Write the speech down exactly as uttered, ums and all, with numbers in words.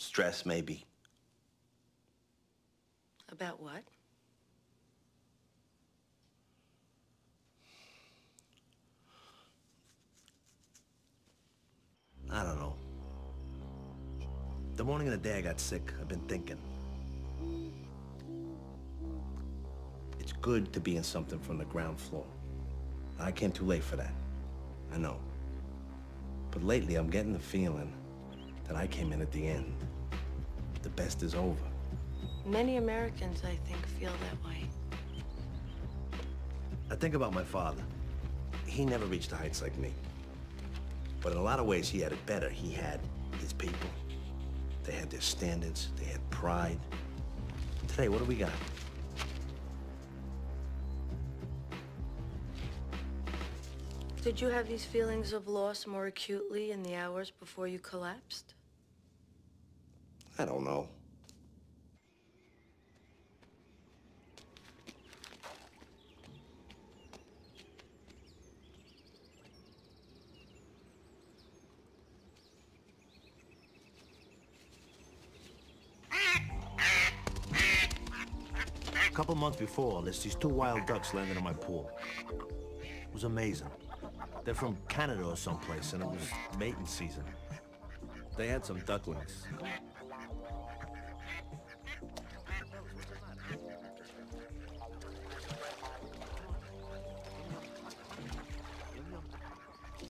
Stress, maybe. About what? I don't know. The morning of the day I got sick, I've been thinking. It's good to be in something from the ground floor. I came too late for that, I know. But lately, I'm getting the feeling that I came in at the end. The best is over. Many Americans, I think, feel that way. I think about my father. He never reached the heights like me. But in a lot of ways, he had it better. He had his people. They had their standards, they had pride. Today, what do we got? Did you have these feelings of loss more acutely in the hours before you collapsed? I don't know. A couple months before this, these two wild ducks landed on my pool. It was amazing. They're from Canada or someplace, and it was mating season. They had some ducklings.